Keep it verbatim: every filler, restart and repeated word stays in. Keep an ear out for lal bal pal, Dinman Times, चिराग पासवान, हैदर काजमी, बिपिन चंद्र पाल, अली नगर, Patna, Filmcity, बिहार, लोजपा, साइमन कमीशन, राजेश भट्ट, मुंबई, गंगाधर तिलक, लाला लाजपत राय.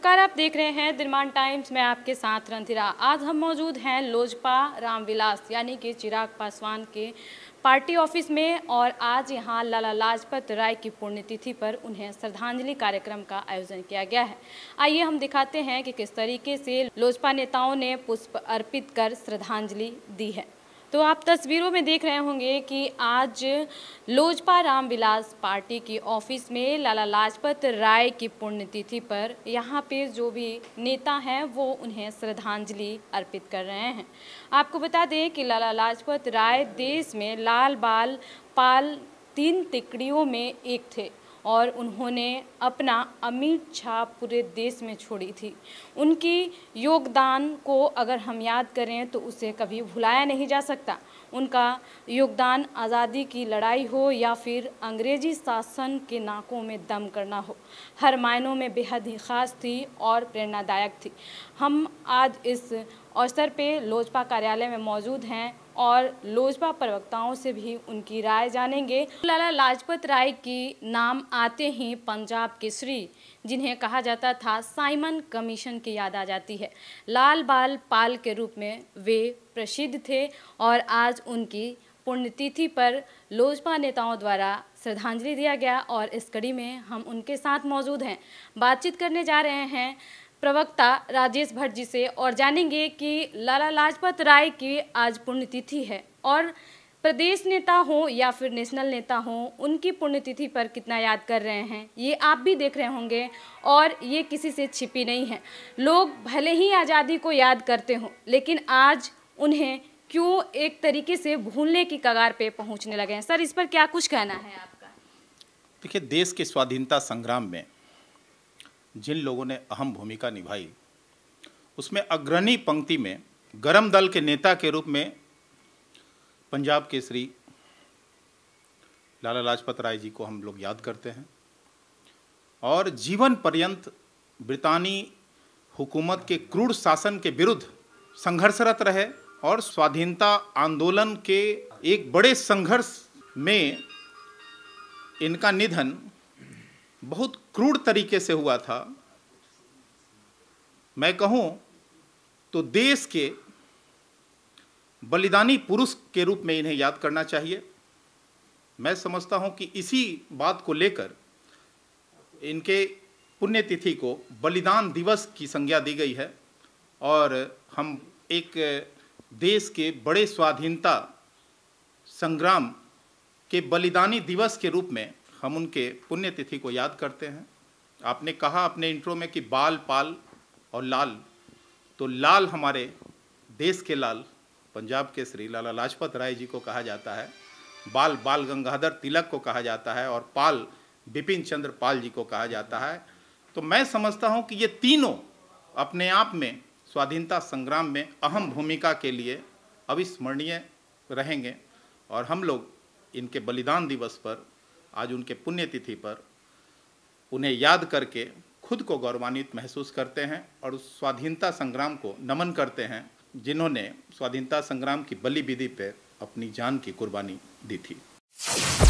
नमस्कार, आप देख रहे हैं दिनमान टाइम्स में आपके साथ रंधिरा। आज हम मौजूद हैं लोजपा रामविलास यानी कि चिराग पासवान के पार्टी ऑफिस में और आज यहाँ लाला लाजपत राय की पुण्यतिथि पर उन्हें श्रद्धांजलि कार्यक्रम का आयोजन किया गया है। आइए हम दिखाते हैं कि किस तरीके से लोजपा नेताओं ने पुष्प अर्पित कर श्रद्धांजलि दी है। तो आप तस्वीरों में देख रहे होंगे कि आज लोजपा रामविलास पार्टी की ऑफिस में लाला लाजपत राय की पुण्यतिथि पर यहाँ पे जो भी नेता हैं वो उन्हें श्रद्धांजलि अर्पित कर रहे हैं। आपको बता दें कि लाला लाजपत राय देश में लाल बाल पाल तीन तिकड़ियों में एक थे और उन्होंने अपना अमिट छाप पूरे देश में छोड़ी थी। उनकी योगदान को अगर हम याद करें तो उसे कभी भुलाया नहीं जा सकता। उनका योगदान आज़ादी की लड़ाई हो या फिर अंग्रेजी शासन के नाकों में दम करना हो, हर मायनों में बेहद ही ख़ास थी और प्रेरणादायक थी। हम आज इस अवसर पे लोजपा कार्यालय में मौजूद हैं और लोजपा प्रवक्ताओं से भी उनकी राय जानेंगे। लाला लाजपत राय की नाम आते ही पंजाब के श्री, जिन्हें कहा जाता था साइमन कमीशन, की याद आ जाती है। लाल बाल पाल के रूप में वे प्रसिद्ध थे और आज उनकी पुण्यतिथि पर लोजपा नेताओं द्वारा श्रद्धांजलि दिया गया और इस कड़ी में हम उनके साथ मौजूद हैं। बातचीत करने जा रहे हैं प्रवक्ता राजेश भट्ट जी से और जानेंगे कि लाला लाजपत राय की आज पुण्यतिथि है और प्रदेश नेता हो या फिर नेशनल नेता हो, उनकी पुण्यतिथि पर कितना याद कर रहे हैं। ये आप भी देख रहे होंगे और ये किसी से छिपी नहीं है। लोग भले ही आज़ादी को याद करते हों लेकिन आज उन्हें क्यों एक तरीके से भूलने की कगार पे पहुंचने लगे हैं। सर, इस पर क्या कुछ कहना है आपका? देखिए, देश के स्वाधीनता संग्राम में जिन लोगों ने अहम भूमिका निभाई उसमें अग्रणी पंक्ति में गरम दल के नेता के रूप में पंजाब के श्री लाला लाजपत राय जी को हम लोग याद करते हैं और जीवन पर्यंत ब्रितानी हुकूमत के क्रूर शासन के विरुद्ध संघर्षरत रहे और स्वाधीनता आंदोलन के एक बड़े संघर्ष में इनका निधन बहुत क्रूर तरीके से हुआ था। मैं कहूँ तो देश के बलिदानी पुरुष के रूप में इन्हें याद करना चाहिए। मैं समझता हूँ कि इसी बात को लेकर इनके पुण्यतिथि को बलिदान दिवस की संज्ञा दी गई है और हम एक देश के बड़े स्वाधीनता संग्राम के बलिदानी दिवस के रूप में हम उनके पुण्यतिथि को याद करते हैं। आपने कहा अपने इंट्रो में कि बाल पाल और लाल, तो लाल हमारे देश के लाल पंजाब के श्री लाला लाजपत राय जी को कहा जाता है, बाल बाल गंगाधर तिलक को कहा जाता है और पाल बिपिन चंद्र पाल जी को कहा जाता है। तो मैं समझता हूं कि ये तीनों अपने आप में स्वाधीनता संग्राम में अहम भूमिका के लिए अविस्मरणीय रहेंगे और हम लोग इनके बलिदान दिवस पर, आज उनके पुण्यतिथि पर उन्हें याद करके खुद को गौरवान्वित महसूस करते हैं और उस स्वाधीनता संग्राम को नमन करते हैं जिन्होंने स्वाधीनता संग्राम की बलिबिदी पर अपनी जान की कुर्बानी दी थी।